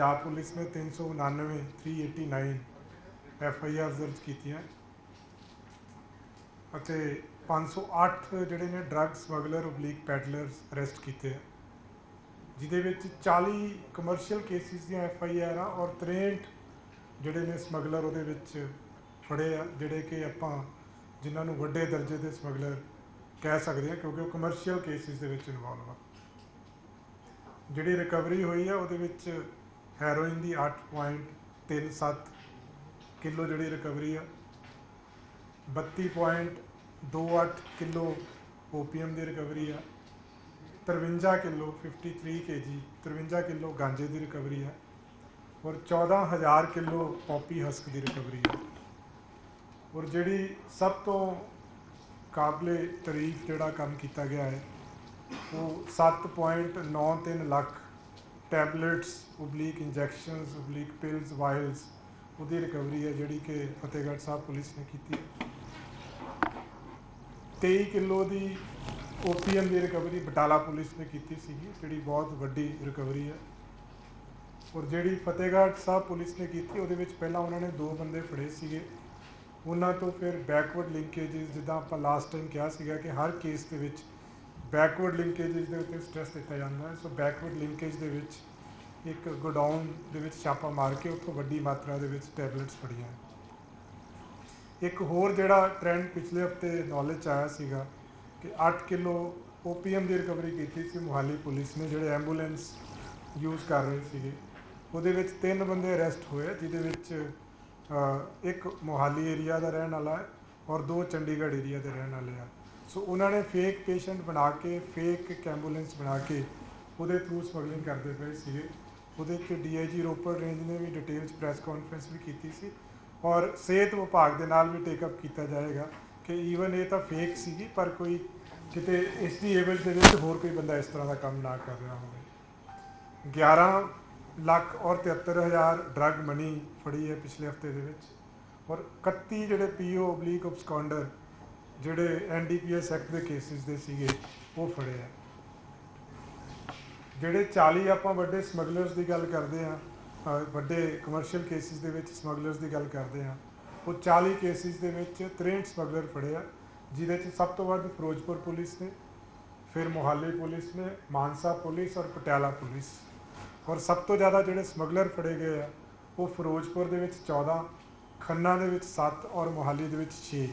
Punjab police में 399 FIR दर्ज की थी अते 508 जिहड़े ने drug smuggler oblique peddlers arrest किए जिहदे विच 40 कमर्शियल केसिस दी FIR और 63 जिहड़े ने स्मगलर उहदे विच फड़े आ जिहड़े कि आपां जिन्हां नूं वड्डे दर्जे दे स्मगलर कह सकते हैं क्योंकि वह कमर्शियल केसिस दे विच इन्वॉल्व आ। जिहड़ी रिकवरी हुई है उहदे विच हैरोइन दी 8.37 किलो जिहड़ी रिकवरी आ, 32.28 किलो OPM की रिकवरी है, 53 किलो 53 kg 53 किलो गांजे की रिकवरी है और 14,000 किलो पॉपी हस्क की रिकवरी है। और जिहड़ी सब तो काबले तारीफ जिहड़ा काम किया गया है वो 7.93 lakh tablets oblique injections oblique pills vials उहदी रिकवरी है जिहड़ी कि फतेहगढ़ साहब पुलिस ने की है। 23 किलो दी OPM की रिकवरी बटाला पुलिस ने की जी बहुत वड्डी रिकवरी है। और जी फतेहगढ़ साहब पुलिस ने की पहला उन्होंने 2 बंदे फड़े सीगे, उन्होंने तो फिर बैकवर्ड लिंकेजिज जिदा आप लास्ट टाइम कहा सीगा कि हर केस के विच बैकवर्ड लिंकेजिज के उत्ते स्ट्रैस दिता जाता है। सो बैकवर्ड लिंकेज के विच एक गोडाउन के विच छापा मार के उत्थों वड्डी मात्रा के विच टैबलेट्स फड़ियाँ। एक होर जिहड़ा ट्रेंड पिछले हफ्ते नॉलेज च आया सीगा कि 8 किलो OPM की रिकवरी की थी मोहाली पुलिस ने जिहड़े एम्बूलेंस यूज़ कर रहे सीगे, उहदे विच 3 बंदे अरेस्ट होए जिहदे विच एक मोहाली एरिया का रहने वाला है और 2 चंडीगढ़ एरिया के रहने वाले हैं। सो उन्होंने फेक पेशेंट बना के फेक एक एम्बूलेंस बना के उहदे थ्रू स्मगलिंग करते पे सीगे। उहदे DIG रोपड़ रेंज ने भी डिटेल प्रैस कॉन्फ्रेंस भी की सी और सेहत विभाग के नाल भी टेकअप किया जाएगा कि ईवन ये तो फेक सी पर कोई कितने इस दी एवज दे विच होर कोई बंदा इस तरह का काम ना कर रहा हो। 11,73,000 ड्रग मनी फड़ी है पिछले हफ्ते दे विच और 31 जिहड़े PO ओब्लिक ऑब्सकॉन्डर जिहड़े NDPS एक्ट के केसिस दे सीगे वो फड़े है। जिहड़े 40 आपां वड्डे स्मगलर्स की गल करदे हां वड्डे कमर्शियल केसिस दे विच स्मगलर्स की गल करते हैं वो 40 केसिस दे विच 63 स्मगलर फड़े आ जिहदे च सब तो वध फिरोजपुर पुलिस ने, फिर मोहाली पुलिस ने, मानसा पुलिस और पटियाला पुलिस। और सब तो ज़्यादा जिहड़े स्मगलर फड़े गए हैं वो फिरोजपुर दे विच 14 खन्ना दे विच 7 और मोहाली दे विच 6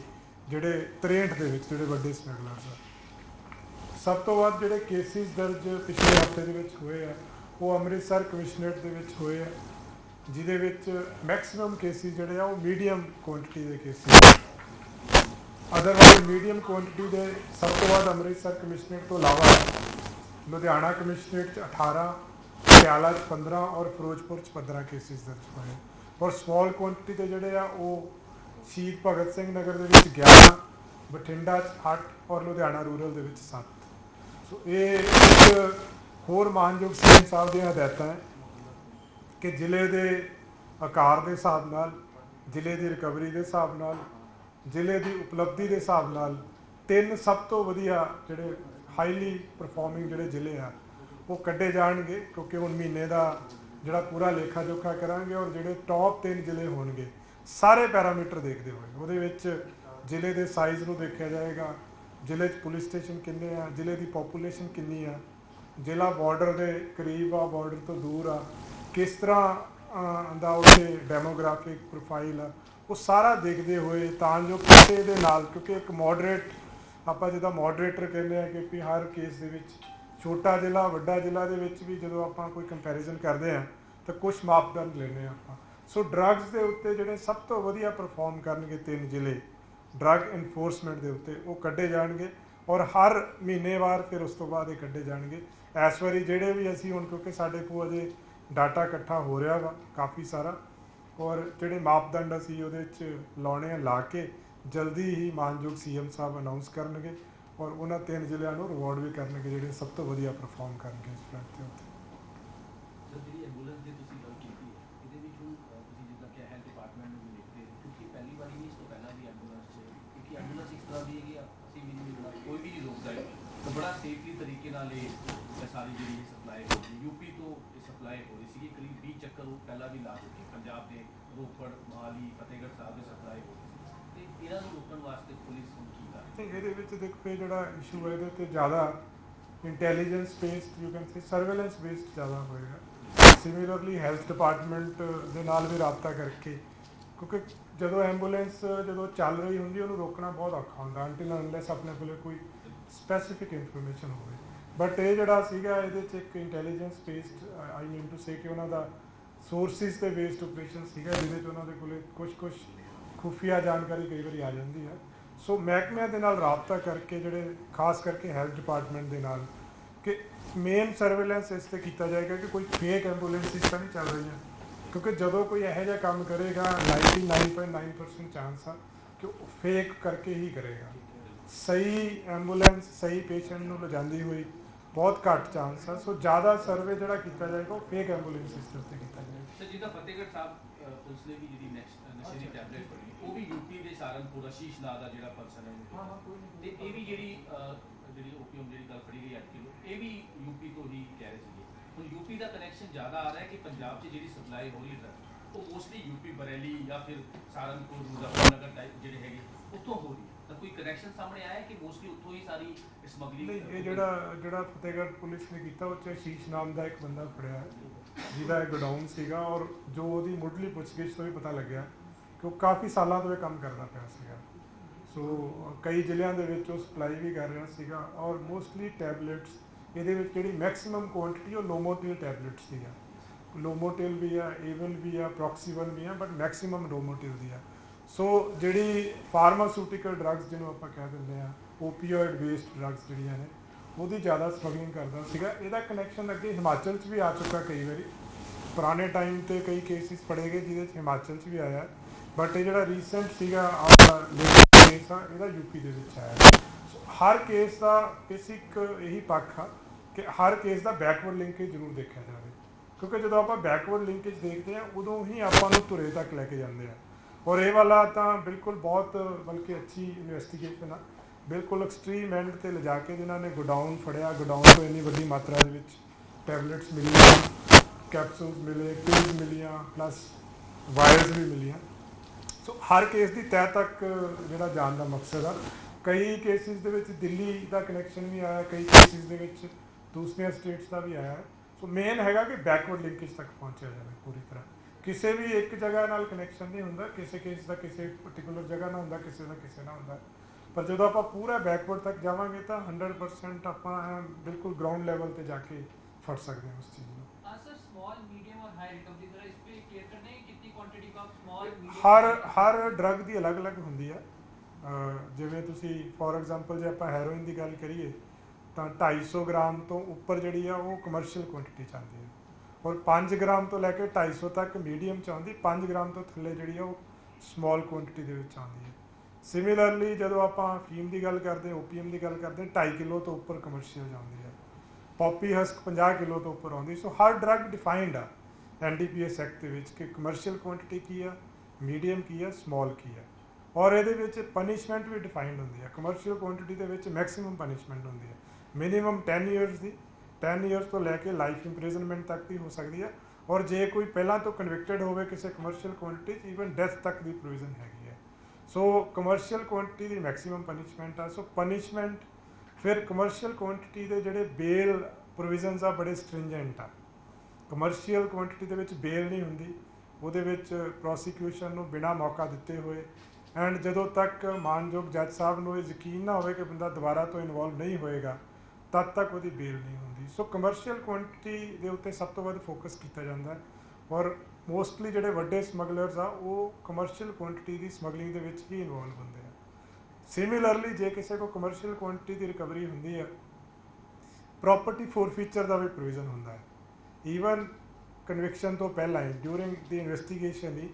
जिहड़े 63 दे विच जिहड़े वड्डे स्मगलर्स हैं। सब तो वध जिहड़े केसिस दर्ज पिछले हफ्ते दे विच होए हैं वो अमृतसर कमिश्नरेट दे विच होए है जिहदे विच मैक्सिमम केसिस जिहड़े आ वो मीडियम क्वांटिटी दे केसिस, अदरवाइज मीडियम क्वांटिटी दे सब तो बाद अमृतसर कमिश्नरेट तो इलावा लुधियाना कमिश्नरेट 18, पटियाला 15 और फिरोजपुर 15 केसिस दर्ज होए। और स्मॉल क्वांटिटी दे जिहड़े आ वो शहीद भगत सिंह नगर दे विच 11, बठिंडा 8 और लुधियाना रूरल दे विच 7। सो ये होर मानयोग सीएम साहब दी हदायतां है कि जिले के आकार के हिसाब नाल, जिले की रिकवरी के हिसाब नाल, जिले की उपलब्धि के हिसाब नाल 3 सब तो वधिया जिहड़े हाईली परफॉर्मिंग जिहड़े जिले आ वो कड्ढे जाणगे क्योंकि हुण महीने का जिहड़ा पूरा लेखा जोखा करांगे। और जिहड़े टॉप 3 जिले होणगे सारे पैरामीटर देखते हुए उहदे विच जिले के साइज़ नूं देखा जाएगा, जिले च पुलिस स्टेशन किन्ने आ, जिले की पॉपूलेशन किन्नी आ, जिला बॉर्डर के करीब आ, बॉर्डर तो दूर आ, किस तरह का उसके डेमोग्राफिक प्रोफाइल आ, वो सारा देखते हुए तां जो किसी दे नाल क्योंकि एक मॉडरेट आपां जिदा मॉडरेटर कहने हैं कि हर केस दे विच छोटा जिला वड्डा जिला दे विच भी जो आपां कोई कंपैरिजन करते हैं तो कुछ मापदंड लेने आपां। सो ड्रग्स के उत्ते जिहड़े सब तो वधिया परफॉर्म करनगे 3 जिले ड्रग एनफोर्समेंट के उत्ते वो कड्ढे जाणगे और हर महीने बाद फिर उस तो बाद कड्ढे जाएंगे। इस बारी जोड़े भी असी हूँ क्योंकि साढ़े को अजे डाटा इकट्ठा हो रहा वा काफ़ी सारा और जोड़े मापदंड असी लाने ला के जल्दी ही मानयोग CM साहब अनाउंस करनगे और उन्होंने 3 जिलों को रिवॉर्ड भी करनगे जोड़े सब तो वधिया परफॉर्म करनगे इस फ्रंट के उत्ते। पहला भी ला चुके पंजाब के रोपड़ मोहाली फतेहगढ़ साहब के सप्लाई हो गई। इन्हों रोकने वास्ते पुलिस की कर देखो जोड़ा इशू है तो ज़्यादा intelligence based you can say surveillance based ज़्यादा होएगा। सिमिलरली हैल्थ डिपार्टमेंट ਦੇ ਨਾਲ ਵੀ ਰਾਬਤਾ ਕਰਕੇ ਕਿਉਂਕਿ ਜਦੋਂ ਐਂਬੂਲੈਂਸ ਜਦੋਂ ਚੱਲ ਰਹੀ ਹੁੰਦੀ ਉਹਨੂੰ ਰੋਕਣਾ ਬਹੁਤ ਔਖਾ ਹੁੰਦਾ ਅੰਟਿਲ ਅਨਲੈਸ ਆਪਣੇ ਕੋਲ ਕੋਈ ਸਪੈਸੀਫਿਕ ਇਨਫੋਰਮੇਸ਼ਨ ਹੋਵੇ। ਬਟ ਇਹ ਜਿਹੜਾ ਸੀਗਾ ਇਹਦੇ 'ਚ ਇੱਕ intelligence based I mean to say ਕਿ ਉਹਨਾਂ ਦਾ ਸੋਰਸਿਸ ਤੇ ਬੇਸਡ ਆਪਰੇਸ਼ਨ ਸੀਗਾ ਜਿਹਦੇ 'ਚ ਉਹਨਾਂ ਦੇ ਕੋਲ ਕੁਝ ਖੁਫੀਆ ਜਾਣਕਾਰੀ ਕਈ ਵਾਰੀ ਆ ਜਾਂਦੀ ਹੈ। सो महकमियां दे नाल राबता करके जोड़े खास करके हैल्थ डिपार्टमेंट दे नाल कि मेन सर्वेलेंस इस ते किया जाएगा कि कोई फेक एम्बूलेंसिस तो नहीं चल रही है क्योंकि जदों कोई यह जिहा काम करेगा 99.9% चांस है कि फेक करके ही करेगा। सही एम्बूलेंस सही पेशेंट नूं लजांदी हुई बहुत घट चांस है। सो ज़्यादा सर्वे जोड़ा किया जाएगा वो फेक एम्बूलेंसिस उत्ते किया जाएगा। जिद्दां फतेहगढ़ साहब पुलिस ने भी जिहड़ी नशे दी टैबलेट पड़ी ਉਹ ਵੀ ਯੂਪੀ ਦੇ ਸਾਰਨਪੁਰ ਅਸ਼ੀਸ਼ ਨਾਂ ਦਾ ਜਿਹੜਾ ਪਰਸਨ ਹੈ ਤੇ ਇਹ ਵੀ ਜਿਹੜੀ OPM ਜਿਹੜੀ ਗੱਲ ਫੜੀ ਗਈ 8 ਕਿਲੋ ਇਹ ਵੀ ਯੂਪੀ ਤੋਂ ਹੀ ਕਹਿ ਰਹੇ ਸੀਗੇ। ਹੁਣ ਯੂਪੀ ਦਾ ਕਨੈਕਸ਼ਨ ਜ਼ਿਆਦਾ ਆ ਰਿਹਾ ਕਿ ਪੰਜਾਬ 'ਚ ਜਿਹੜੀ ਸਪਲਾਈ ਹੋ ਰਹੀ ਡਰੱਗ ਉਹ ਮੋਸਟਲੀ ਯੂਪੀ ਬਰੈਲੀ ਜਾਂ ਫਿਰ ਸਾਰਨਪੁਰ ਮੁਜ਼ੱਫਰਨਗਰ ਟਾਈਪ ਜਿਹੜੇ ਹੈਗੇ ਉੱਥੋਂ ਹੋ ਰਹੀ ਤਾਂ ਕੋਈ ਕਨੈਕਸ਼ਨ ਸਾਹਮਣੇ ਆਇਆ ਕਿ ਮੋਸਟਲੀ ਉੱਥੋਂ ਹੀ ਸਾਰੀ ਸਮਗਲਿੰਗ। ਇਹ ਜਿਹੜਾ ਫਤਿਹਗੜ੍ਹ ਪੁਲਿਸ ਨੇ ਕੀਤਾ ਉਹ 'ਚ ਅਸ਼ੀਸ਼ ਨਾਮ ਦਾ ਇੱਕ ਬੰਦਾ ਫੜਿਆ ਜਿਹਦਾ ਗੋਡਾਊਨ ਸੀਗਾ ਔਰ ਜੋ ਉਹਦੀ ਮੁੱਢਲੀ ਪੁੱਛਗਿੱਛ ਤੋਂ ਵੀ ਪਤਾ ਲੱਗਿਆ ਕਿ ਕਾਫੀ ਸਾਲਾਂ ਤੋਂ ਇਹ ਕੰਮ ਕਰਦਾ ਪਿਆ ਸੀਗਾ। ਸੋ ਕਈ ਜ਼ਿਲ੍ਹਿਆਂ ਦੇ ਵਿੱਚ ਉਹ ਸਪਲਾਈ ਵੀ ਕਰ ਰਿਹਾ ਸੀਗਾ ਔਰ ਮੋਸਟਲੀ ਟੈਬਲੇਟਸ ਇਹਦੇ ਵਿੱਚ ਜਿਹੜੀ ਮੈਕਸਿਮਮ ਕੁਆਂਟਿਟੀ ਉਹ ਲੋਮੋਟਿਲ ਟੈਬਲੇਟਸ ਦੀ ਆ। ਲੋਮੋਟਿਲ ਵੀ ਆ ਏਵਲ ਵੀ ਆ ਪ੍ਰੋਕਸੀਵਨ ਵੀ ਆ ਬਟ ਮੈਕਸਿਮਮ ਲੋਮੋਟਿਲ ਦੀ ਆ। ਸੋ ਜਿਹੜੀ ਫਾਰਮਾਸਿਊਟੀਕਲ ਡਰੱਗਸ ਜਿਹਨੂੰ ਆਪਾਂ ਕਹਿ ਦਿੰਦੇ ਆ ਓਪੀਓਇਡ ਬੇਸਡ ਡਰੱਗਸ ਜਿਹੜੀਆਂ ਨੇ ਉਹਦੀ ਜ਼ਿਆਦਾ ਸਮਗਲਿੰਗ ਕਰਦਾ ਸੀਗਾ। ਇਹਦਾ ਕਨੈਕਸ਼ਨ ਅੱਗੇ ਹਿਮਾਚਲ 'ਚ ਵੀ ਆ ਚੁੱਕਾ ਕਈ ਵਾਰੀ ਪੁਰਾਣੇ ਟਾਈਮ 'ਤੇ ਕਈ ਕੇਸਿਸ ਫੜੇ ਗਏ ਜਿਹਦੇ 'ਚ ਹਿਮਾਚਲ 'ਚ ਵੀ ਆਇਆ बट ये जो रीसेंट सीगा लेटेस्ट केस आ इहदा यूपी दे विच आया। हर केस का बेसिक यही पक्ष आ कि हर केस का बैकवर्ड लिंकेज जरूर देखा जाए क्योंकि जो आप बैकवर्ड लिंकेज देखते हैं उदों ही आपां तुरे तक लैके जाते हैं और ये वाला तो बिल्कुल बहुत बल्कि अच्छी इन्वेस्टिगेशन आ बिल्कुल एक्सट्रीम एंड ते ले जाके जिन्होंने गोडाउन फड़िया गोडाउन तो इन्नी वड्डी मात्रा दे विच टैबलेट्स मिलियां कैप्सूल्स मिले पिल्स मिलियां प्लस वायरस भी मिलियां। सो हर केस की तह तक जोड़ा जान का मकसद आ कई केसिस दिल्ली का कनैक्शन भी आया कई केसिस दूसरिया स्टेट्स का भी आया। सो मेन है कि बैकवर्ड लिंकेज तक पहुँचा जाए पूरी तरह किसी भी एक जगह नाल कनैक्शन नहीं होंगे किसी केस का किसी पर्टिकुलर जगह ना होंगे किसी का किसी ना होंगे पर जो आप पूरा बैकवर्ड तक जावांगे तो 100% आप बिल्कुल ग्राउंड लैवल पर जाके फट सकते हैं उस चीज़ में। हर ड्रग की अलग अलग होंगी है जिमें तुसी फॉर एग्जाम्पल जो आप हैरोइन की गल करिए तो 250 ग्राम तो उपर जी कमर्शियल क्वांटिटी चाहती है और 5 ग्राम तो लैके 250 तक मीडियम चाहती 5 ग्राम तो थले जी स्मॉल क्वांटिटी के आती है। सिमिलरली जो आप फीम की गल करते OPM की गल करते 2.5 किलो तो उपर कमर्शियल जाती है पॉपी हस्क 50 किलो तो उपर आती। सो हर ड्रग डिफाइंड आ NDPS एक्ट के कमर्शियल क्वांटिटी की है मीडियम की है स्मॉल की है और ये पनिशमेंट भी डिफाइंड होंगी है कमर्शियल क्वांटिटी के मैक्सिमम पनिशमेंट होंगी है मिनीमम 10 ईयर्स की 10 ईयर्स तो लैके लाइफ इंप्रिजनमेंट तक भी हो सकती है और जे कोई पहला तो कन्विक्टेड हो किसी कमर्शियल क्वांटिटी ईवन डेथ तक की प्रोविजन हैगी है। सो कमर्शियल क्वांटिटी की मैक्सिमम पनिशमेंट आ। सो पनिशमेंट फिर कमर्शियल क्वांटिटी के जोड़े बेल प्रोविजनस आ बड़े स्ट्रिंजेंट आ कमर्शियल क्वांटिटी ਦੇ ਵਿੱਚ ਬੇਲ ਨਹੀਂ ਹੁੰਦੀ ਉਹਦੇ ਵਿੱਚ ਪ੍ਰੋਸੀਕਿਊਸ਼ਨ ਨੂੰ ਬਿਨਾ ਮੌਕਾ ਦਿੱਤੇ ਹੋਏ ਐਂਡ ਜਦੋਂ ਤੱਕ ਮਾਨਯੋਗ ਜੱਜ ਸਾਹਿਬ ਨੂੰ ਇਹ ਯਕੀਨ ਨਾ ਹੋਵੇ ਕਿ ਬੰਦਾ ਦੁਬਾਰਾ ਤੋਂ ਇਨਵੋਲਵ ਨਹੀਂ ਹੋਏਗਾ ਤਦ ਤੱਕ ਉਹਦੀ ਬੇਲ ਨਹੀਂ ਹੁੰਦੀ। ਸੋ ਕਮਰਸ਼ੀਅਲ ਕੁਆਂਟੀਟੀ ਦੇ ਉੱਤੇ ਸਭ ਤੋਂ ਵੱਧ ਫੋਕਸ ਕੀਤਾ ਜਾਂਦਾ ਹੈ ਔਰ ਮੋਸਟਲੀ ਜਿਹੜੇ ਵੱਡੇ ਸਮਗਲਰਸ ਆ ਉਹ ਕਮਰਸ਼ੀਅਲ ਕੁਆਂਟੀਟੀ ਦੀ ਸਮਗਲਿੰਗ ਦੇ ਵਿੱਚ ਹੀ ਇਨਵੋਲਵ ਹੁੰਦੇ ਆ। ਸਿਮਿਲਰਲੀ ਜੇ ਕਿਸੇ ਕੋਲ ਕਮਰਸ਼ੀਅਲ ਕੁਆਂਟੀਟੀ ਦੀ ਰਿਕਵਰੀ ਹੁੰਦੀ ਹੈ ਪ੍ਰੋਪਰਟੀ ਫੋਰਫੀਚਰ ਦਾ ਵੀ ਪ੍ਰੋਵੀਜ਼ਨ ਹੁੰਦਾ ਹੈ ਈਵਨ ਕਨਵਿਕਸ਼ਨ ਤੋਂ ਪਹਿਲਾਂ ਹੀ ਡਿਊਰਿੰਗ ਦੀ ਇਨਵੈਸਟੀਗੇਸ਼ਨ ਹੀ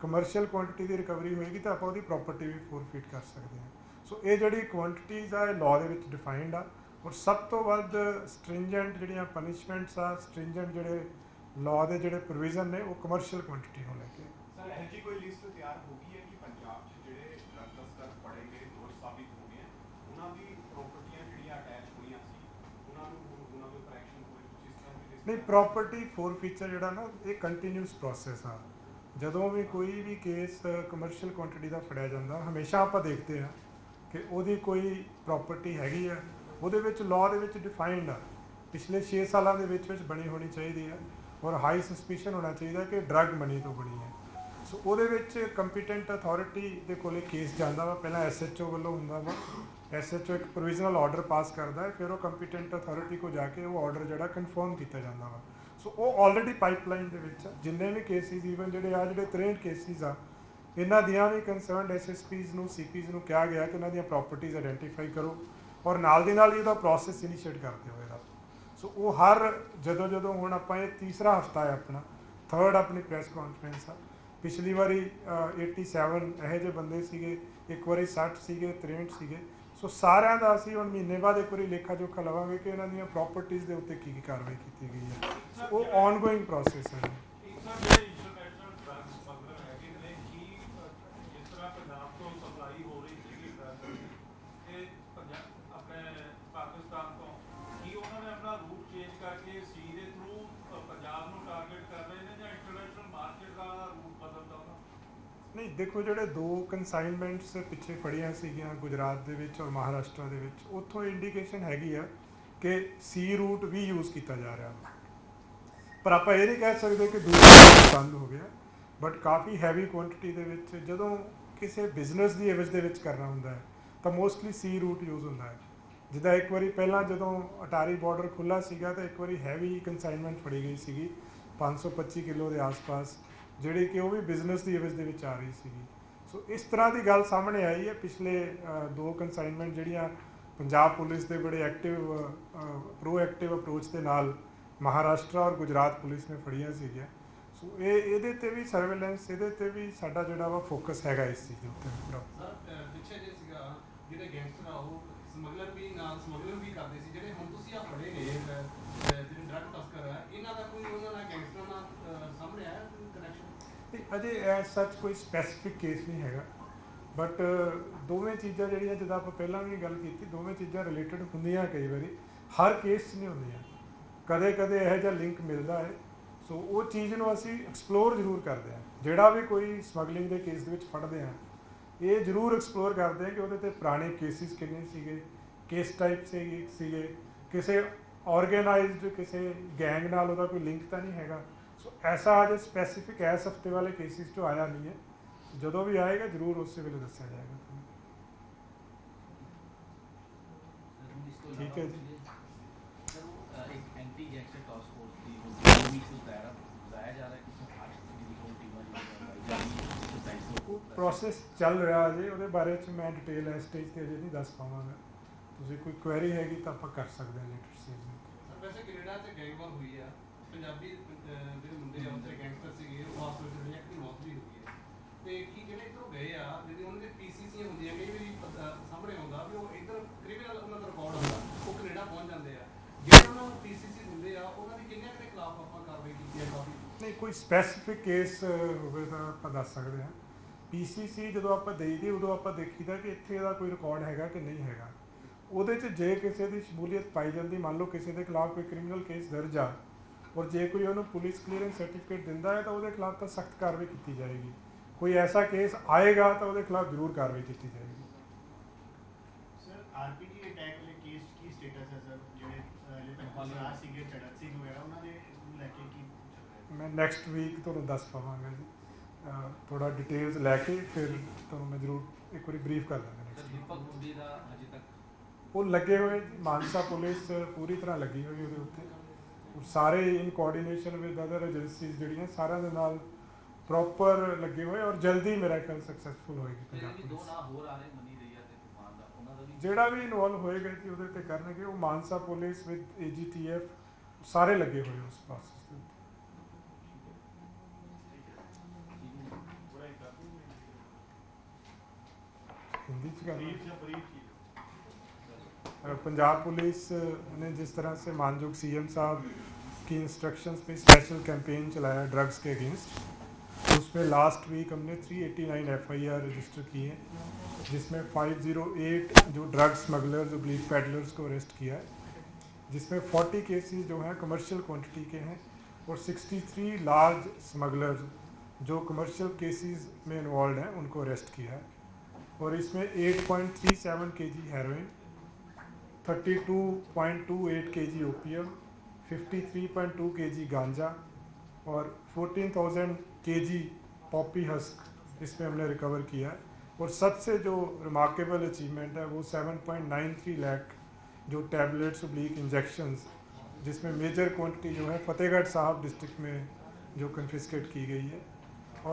ਕਮਰਸ਼ੀਅਲ ਕੁਆਂਟਿਟੀ ਦੀ ਰਿਕਵਰੀ ਹੋਏਗੀ ਤਾਂ ਆਪਾਂ ਉਹਦੀ ਪ੍ਰੋਪਰਟੀ ਵੀ ਫੋਰਫੀਟ ਕਰ ਸਕਦੇ ਹਾਂ। ਸੋ ਇਹ ਜਿਹੜੀ ਕੁਆਂਟਿਟੀਜ਼ ਆ ਇਹ ਲਾਅ ਦੇ ਵਿੱਚ ਡਿਫਾਈਨਡ ਆ ਔਰ ਸਭ ਤੋਂ ਵੱਧ ਸਟ੍ਰਿੰਜੈਂਟ ਜਿਹੜੀਆਂ ਪਨਿਸ਼ਮੈਂਟਸ ਆ ਸਟ੍ਰਿੰਜੈਂਟ ਜਿਹੜੇ ਲਾਅ ਦੇ ਜਿਹੜੇ ਪ੍ਰੋਵੀਜ਼ਨ ਨੇ ਉਹ ਕਮਰਸ਼ੀਅਲ ਕੁਆਂਟਿਟੀ ਨੂੰ ਲੈ ਕੇ। ਸਰ ਇਹ ਜੀ ਕੋਈ ਲਿਸਟ ਤਿਆਰ ਹੋ ਗਈ ਹੈ ਕਿ ਪੰਜਾਬ 'ਚ ਜਿਹੜੇ ਡਰੱਗ ਤਸਕਰ ਫੜੇ ਗਏ ਦੋਸ਼ ਸਾਬਿਤ ਹੋ ਗਏ ਉਹਨਾਂ ਦੀ ਪ੍ਰੋਪਰਟੀਆਂ ਜਿਹੜੀਆਂ ਅਟੈਚ ਹੋਈਆਂ ਸੀ ਉਹਨਾਂ ਨੂੰ ਕਰੈਕਸ਼ਨ ਹੋਏ ਜਿਸ ਤਰ੍ਹਾਂ नहीं, प्रॉपर्टी फोरफीचर जोड़ा ना ये कंटीन्यूअस प्रोसेस हाँ। जदों भी कोई भी केस कमर्शियल क्वांटिटी का फड़िया जाता हमेशा आप देखते हैं कि वो कोई प्रॉपर्टी हैगी है वो लॉ के डिफाइंड आ पिछले 6 साल के बनी होनी चाहिए है और हाई सस्पीशन होना चाहिए कि ड्रग मनी तो बनी है। सो वो कंपीटेंट अथॉरिटी के कोल केस जाता वा पहला SHO वालों होंगे वा SHO एक प्रोविजनल ऑर्डर पास करता है फिर वो कंपीटेंट अथॉरिटी को जाके वो ऑर्डर जोड़ा कन्फर्म किया जाता वा। सो वो ऑलरेडी पाइपलाइन के जिन्हें भी केसिज ईवन जो 63 केसिज आ इन्हों दी कंसर्नड SSPs नूं CPs नूं कहा गया कि उन्हों दी प्रॉपर्टीज आइडेंटिफाई करो और नाल दी नाल इहदा प्रोसेस इनीशिएट करते होएगा। सो वो हर जदों जदों हुण आपां ये तीसरा हफ्ता है अपना थर्ड अपनी प्रैस कॉन्फ्रेंस आ पिछली वारी 87 इहो जे बंदे सीगे एक वारी 60 सीगे 63 सीगे। सो सारियां दा असीं हुण महीने बाद एक वारी लेखा जोखा लवांगे कि इन्हां दी प्रॉपर्टीज दे उत्ते की कार्रवाई कीती गई है। सो वो ऑनगोइंग प्रोसेस है। नहीं देखो जोड़े 2 कंसाइनमेंट्स पिछे फड़िया गुजरात के और महाराष्ट्र के उतों इंडीकेशन हैगी है कि सी रूट भी यूज़ किया जा रहा पर आप ये नहीं कह सकते कि दूसरा रूट बंद हो गया बट काफ़ी हैवी क्वांटिटी के जदों किसी बिजनेस की एवज के करना होंगे तो मोस्टली सी रूट यूज़ होंगे जिदा एक बार पहला जदों अटारी बॉर्डर खुला सीगा तो एक बार हैवी कंसाइनमेंट फड़ी गई सी 525 किलो के आसपास जिहड़ी कि वह भी बिजनेस की एवज के आ रही सी। सो इस तरह की गल सामने आई है पिछले 2 कंसाइनमेंट जिहड़ियां पंजाब पुलिस के बड़े एक्टिव प्रोएक्टिव अप्रोच के नाल महाराष्ट्र और गुजरात पुलिस ने फड़िया सी। सो ये भी सर्वेलेंस ये भी साडा जिहड़ा वा फोकस हैगा इस चीज़ उत्ते अजे एज सच कोई स्पैसिफिक केस नहीं हैगा बट दोवें चीज़ा जिहड़ियां जिदा आपां पहलां भी गल कीती दोवें चीज़ा रिलेटिड हुंदियां कई वारी हर केस नहीं हुंदियां कदे कदे इहो जिहा लिंक मिलदा है। सो वो चीज़ नूं असीं एक्सप्लोर जरूर करते हैं जिहड़ा भी कोई स्मगलिंग के केस दे विच फड़दे हां ये जरूर एक्सप्लोर करते हैं कि उहदे ते पुराने केसिस किन्ने सीगे केस टाइप सीगे किसी ऑर्गेनाइज्ड किसी गैंग नाल उहदा कोई लिंक तां नहीं हैगा। सो ऐसा आज स्पैसिफिक इस हफ्ते वाले केसिस तो आया नहीं है जो भी आएगा जरूर उस वे दसा जाएगा। ठीक है जी। प्रोसेस चल रहा है जी वो बारे मैं डिटेल इस स्टेज पर अजे नहीं दस पावांगा तुसीं कोई क्वेरी हैगी तो आप कर सकते हैं लेटर स्टेज में। वैसे कनेडा से गैंगवार हुई है पंजाबी ਜਿਹੜੇ ਮੁੰਡੇ ਆ ਉੱਥੇ ਗੈਂਗਸਟਰ ਸੀਗੇ ਉਹ ਆਪਸ ਵਿੱਚ ਲੜਿਆ ਕਿ ਮੌਤ ਵੀ ਹੋਈ ਹੈ ਤੇ ਕੀ ਜਿਹੜੇ ਇਧਰੋਂ ਗਏ ਆ ਜਿਹੜੇ ਉਹਨਾਂ ਦੇ ਪੀਸੀਸੀ ਹੁੰਦੀਆਂ ਕਈ ਵਾਰੀ ਸਾਹਮਣੇ ਆਉਂਦਾ ਵੀ ਉਹ ਇਧਰ ਕ੍ਰਿਮੀਨਲ ਉਹਨਾਂ ਦਾ ਰਿਕਾਰਡ ਹੁੰਦਾ ਉਹ ਕੈਨੇਡਾ ਪਹੁੰਚ ਜਾਂਦੇ ਆ ਜਿਹੜੇ ਉਹਨਾਂ ਨੂੰ ਪੀਸੀਸੀ ਹੁੰਦੇ ਆ ਉਹਨਾਂ ਦੇ ਕਿੰਨੇ ਕਿਤੇ ਖਿਲਾਫ ਆਪਾਂ ਕਾਰਵਾਈ ਕੀਤੀ ਹੈ ਕਾਫੀ ਨਹੀਂ ਕੋਈ ਸਪੈਸੀਫਿਕ ਕੇਸ ਹੋਵੇ ਤਾਂ ਆਪਾਂ ਦੱਸ ਸਕਦੇ ਹਾਂ। ਪੀਸੀਸੀ ਜਦੋਂ ਆਪਾਂ ਦੇਈਦੀ ਉਦੋਂ ਆਪਾਂ ਦੇਖੀਦਾ ਕਿ ਇੱਥੇ ਇਹਦਾ ਕੋਈ ਰਿਕਾਰਡ ਹੈਗਾ ਕਿ ਨਹੀਂ ਹੈਗਾ ਉਹਦੇ 'ਚ ਜੇ ਕਿਸੇ ਦੀ ਸ਼ਮੂਲੀਅਤ ਪਾਈ ਜਾਂਦੀ ਮੰਨ ਲਓ ਕਿਸੇ ਦੇ ਖਿਲਾਫ ਕੋਈ ਕ੍ਰਿਮੀਨਲ ਕੇਸ ਦਰਜ ਆ और जे कोई उन्होंने पुलिस क्लीयरेंस सर्टिफिकेट दिता है तो वो खिलाफ तो सख्त कार्रवाई की जाएगी कोई ऐसा केस आएगा तो वो खिलाफ जरूर कार्रवाई की जाएगी। मैं नैक्सट वीक तुहानूं दस पावांगा जी थोड़ा डिटेल्स लैके फिर तुहानूं मैं जरूर एक बार ब्रीफ कर दूंगा। वो लगे हुए मानसा पुलिस पूरी तरह लगी हुई है उसके सारे इन कोऑर्डिनेशन विद अदर एजेंसीज जिहड़ियां सारे दे नाल प्रॉपर लगे हुए और जल्दी मेरा ख्याल सक्सेसफुल होएगी। जिहड़ा भी इन्वॉल्व होएगा कि उहदे ते करनगे वो मानसा पुलिस विद AGTF सारे लगे हुए उस प्रोसेस। पंजाब पुलिस ने जिस तरह से मानजोग CM साहब की इंस्ट्रक्शंस पे स्पेशल कैंपेन चलाया ड्रग्स के अगेंस्ट उस पर लास्ट वीक हमने 389 FIR रजिस्टर किए जिसमें 508 जो ड्रग्स स्मगलर्स जो ब्लीच पैडलर्स को अरेस्ट किया है जिसमें 40 केसेस जो हैं कमर्शियल क्वांटिटी के हैं और 63 लार्ज स्मगलर्स जो कमर्शियल केसेस में इन्वॉल्व हैं उनको अरेस्ट किया है। और इसमें 8.37 KG heroin, 32.28 KG OPM, 53.2 KG गांजा और 14,000 केजी पॉपी हस्क इसमें हमने रिकवर किया है। और सबसे जो रिमार्केबल अचीवमेंट है वो 7.93 लाख जो टैबलेट्स ब्लीक इंजेक्शंस जिसमें मेजर क्वांटिटी जो है फतेहगढ़ साहब डिस्ट्रिक्ट में जो कन्फिस्केट की गई है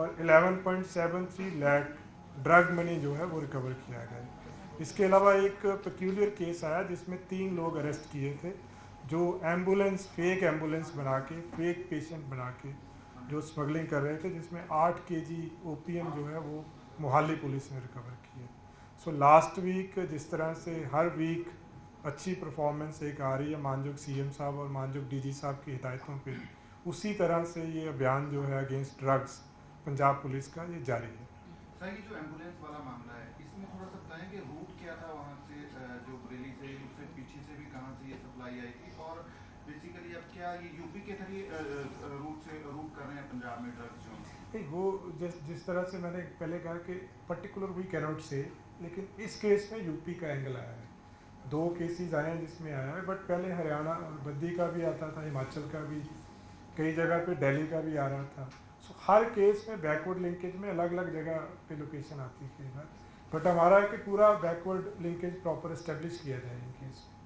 और 11.73 लाख ड्रग मनी जो है वो रिकवर किया गया है। इसके अलावा एक पेक्यूलियर केस आया जिसमें 3 लोग अरेस्ट किए थे जो फेक एम्बुलेंस बना के फेक पेशेंट बना के जो स्मगलिंग कर रहे थे, जिसमें 8 केजी ओपीएम जो है वो मोहाली पुलिस ने रिकवर किए। सो लास्ट वीक जिस तरह से हर वीक अच्छी परफॉर्मेंस एक आ रही है मानजोग सीएम साहब और मानजोग डीजी साहब की हिदायतों पे, उसी तरह से ये अभियान जो है अगेंस्ट ड्रग्स पंजाब पुलिस का ये जारी है। सर, ये जो एम्बुलेंस वाला मामला है इसमें थोड़ा सा बताएं कि रूट क्या था वहाँ से, जो बरेली से उससे पीछे से भी कहाँ से ये सप्लाई आई थी और बेसिकली अब क्या ये यूपी के थ्रू रूट कर रहे हैं पंजाब में ड्रग्स जो वो जिस तरह से मैंने पहले कहा कि पर्टिकुलर वी कैनॉट से, लेकिन इस केस में यूपी का एंगल आया है। 2 केसेस आए हैं जिसमें आया है, बट पहले हरियाणा बद्दी का भी आता था, हिमाचल का भी, कई जगह पे दिल्ली का भी आ रहा था। सो हर केस में बैकवर्ड लिंकेज में अलग अलग जगह पे लोकेशन आती है कई बार, बट हमारा है कि पूरा बैकवर्ड लिंकेज प्रॉपर इस्टेब्लिश किया जाए इन केस में।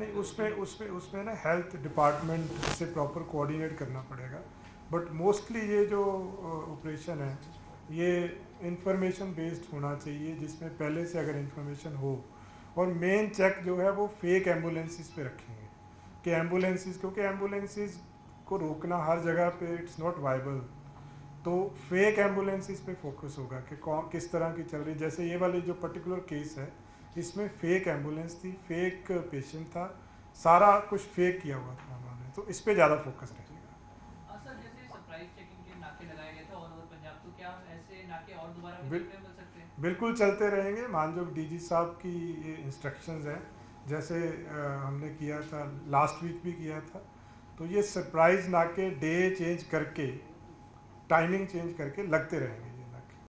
नहीं, उसमें ना हेल्थ डिपार्टमेंट से प्रॉपर कोऑर्डिनेट करना पड़ेगा, बट मोस्टली ये जो ऑपरेशन है ये इंफॉर्मेशन बेस्ड होना चाहिए जिसमें पहले से अगर इंफॉर्मेशन हो। और मेन चेक जो है वो फेक एम्बुलेंसेस पे रखेंगे कि एम्बुलेंसेस, क्योंकि एम्बुलेंसेस को रोकना हर जगह पे इट्स नॉट वाइबल, तो फेक एम्बुलेंसेस पे फोकस होगा कि कौन किस तरह की चल रही। जैसे ये वाली जो पर्टिकुलर केस है इसमें फेक एम्बुलेंस थी, फेक पेशेंट था, सारा कुछ फेक किया हुआ था हमारे, तो इस पर ज़्यादा फोकस रहेगा। बिल्कुल चलते रहेंगे। मानजोग डीजी साहब की ये इंस्ट्रक्शंस हैं, जैसे हमने किया था लास्ट वीक भी किया था, तो ये सरप्राइज नाके डे चेंज करके टाइमिंग चेंज करके लगते रहेंगे।